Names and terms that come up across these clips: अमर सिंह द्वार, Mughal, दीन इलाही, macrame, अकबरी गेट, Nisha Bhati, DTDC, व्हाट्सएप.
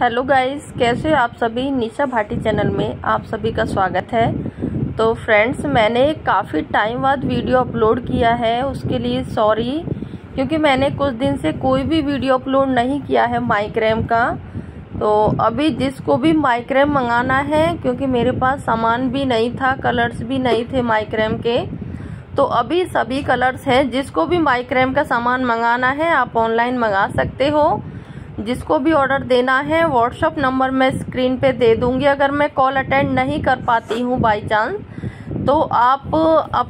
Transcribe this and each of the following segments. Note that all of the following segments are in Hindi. हेलो गाइस, कैसे हो आप सभी। निशा भाटी चैनल में आप सभी का स्वागत है। तो फ्रेंड्स, मैंने काफ़ी टाइम बाद वीडियो अपलोड किया है, उसके लिए सॉरी, क्योंकि मैंने कुछ दिन से कोई भी वीडियो अपलोड नहीं किया है माइग्रेन का। तो अभी जिसको भी माइग्रेन मंगाना है, क्योंकि मेरे पास सामान भी नहीं था, कलर्स भी नहीं थे माइग्रेन के, तो अभी सभी कलर्स हैं। जिसको भी माइग्रेन का सामान मंगाना है आप ऑनलाइन मंगा सकते हो। जिसको भी ऑर्डर देना है व्हाट्सअप नंबर मैं स्क्रीन पे दे दूंगी। अगर मैं कॉल अटेंड नहीं कर पाती हूँ बाय चांस, तो आप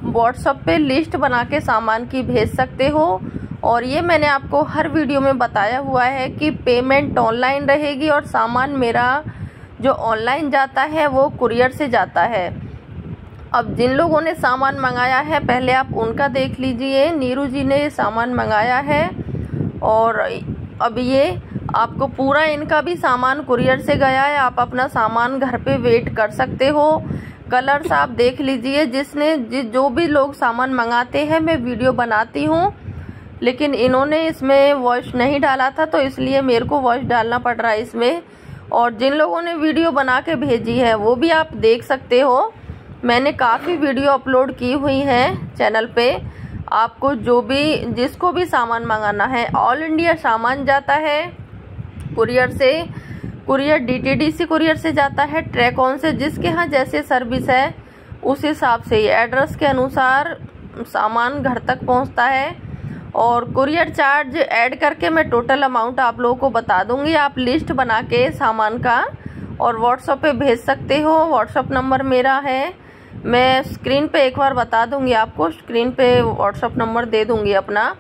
व्हाट्सअप पे लिस्ट बना के सामान की भेज सकते हो। और ये मैंने आपको हर वीडियो में बताया हुआ है कि पेमेंट ऑनलाइन रहेगी और सामान मेरा जो ऑनलाइन जाता है वो कुरियर से जाता है। अब जिन लोगों ने सामान मंगाया है पहले आप उनका देख लीजिए। नीरू जी ने ये सामान मंगाया है और अब ये आपको पूरा इनका भी सामान कुरियर से गया है। आप अपना सामान घर पे वेट कर सकते हो। कलर्स आप देख लीजिए। जो भी लोग सामान मंगाते हैं मैं वीडियो बनाती हूँ, लेकिन इन्होंने इसमें वॉइस नहीं डाला था तो इसलिए मेरे को वॉइस डालना पड़ रहा है इसमें। और जिन लोगों ने वीडियो बना के भेजी है वो भी आप देख सकते हो। मैंने काफ़ी वीडियो अपलोड की हुई हैं चैनल पर। आपको जिसको भी सामान मंगाना है, ऑल इंडिया सामान जाता है कुरियर से। कुरियर डीटीडीसी कुरियर से जाता है, ट्रैक ऑन से। जिसके यहाँ जैसे सर्विस है उस हिसाब से एड्रेस के अनुसार सामान घर तक पहुँचता है। और कुरियर चार्ज ऐड करके मैं टोटल अमाउंट आप लोगों को बता दूँगी। आप लिस्ट बना के सामान का और व्हाट्सएप पे भेज सकते हो। व्हाट्सएप नंबर मेरा है, मैं स्क्रीन पे एक बार बता दूंगी आपको, स्क्रीन पे व्हाट्सअप नंबर दे दूंगी अपना,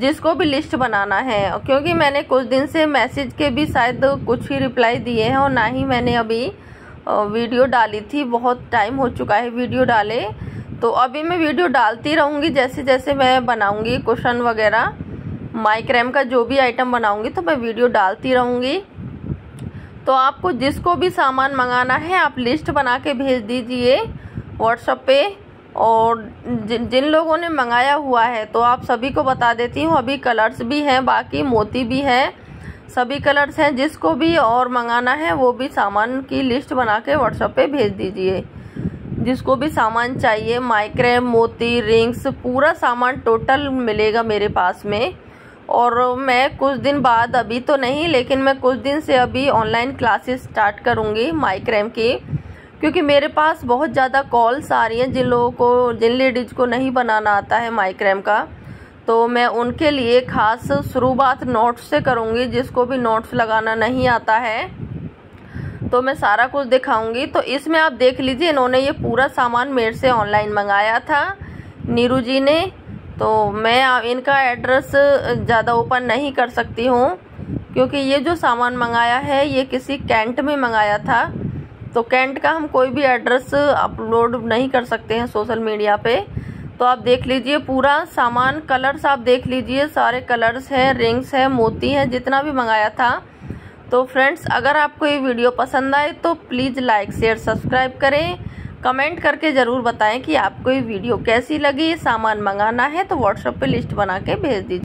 जिसको भी लिस्ट बनाना है। क्योंकि मैंने कुछ दिन से मैसेज के भी शायद कुछ ही रिप्लाई दिए हैं और ना ही मैंने अभी वीडियो डाली थी। बहुत टाइम हो चुका है वीडियो डाले, तो अभी मैं वीडियो डालती रहूँगी। जैसे जैसे मैं बनाऊँगी क्वेश्चन वगैरह माइग्रेन का जो भी आइटम बनाऊँगी तो मैं वीडियो डालती रहूँगी। तो आपको जिसको भी सामान मंगाना है आप लिस्ट बना के भेज दीजिए व्हाट्सएप पे। और जिन लोगों ने मंगाया हुआ है तो आप सभी को बता देती हूँ। अभी कलर्स भी हैं, बाकी मोती भी हैं, सभी कलर्स हैं। जिसको भी और मंगाना है वो भी सामान की लिस्ट बना के व्हाट्सएप पे भेज दीजिए। जिसको भी सामान चाहिए, माइग्रेन, मोती, रिंग्स, पूरा सामान टोटल मिलेगा मेरे पास में। और मैं कुछ दिन बाद, अभी तो नहीं, लेकिन मैं कुछ दिन से अभी ऑनलाइन क्लासेस स्टार्ट करूँगी माइग्रेन की, क्योंकि मेरे पास बहुत ज़्यादा कॉल्स आ रही हैं जिन लेडीज़ को नहीं बनाना आता है माइग्रेन का। तो मैं उनके लिए ख़ास शुरुआत नोट्स से करूँगी। जिसको भी नोट्स लगाना नहीं आता है तो मैं सारा कुछ दिखाऊँगी। तो इसमें आप देख लीजिए, इन्होंने ये पूरा सामान मेरे से ऑनलाइन मंगाया था नीरू जी ने। तो मैं इनका एड्रेस ज़्यादा ओपन नहीं कर सकती हूँ, क्योंकि ये जो सामान मंगाया है ये किसी कैंट में मंगाया था। तो कैंट का हम कोई भी एड्रेस अपलोड नहीं कर सकते हैं सोशल मीडिया पे। तो आप देख लीजिए पूरा सामान। कलर्स आप देख लीजिए, सारे कलर्स हैं, रिंग्स हैं, मोती हैं, जितना भी मंगाया था। तो फ्रेंड्स, अगर आपको ये वीडियो पसंद आए तो प्लीज़ लाइक, शेयर, सब्सक्राइब करें। कमेंट करके ज़रूर बताएं कि आपको ये वीडियो कैसी लगी। सामान मंगाना है तो व्हाट्सएप पर लिस्ट बना के भेज दीजिए।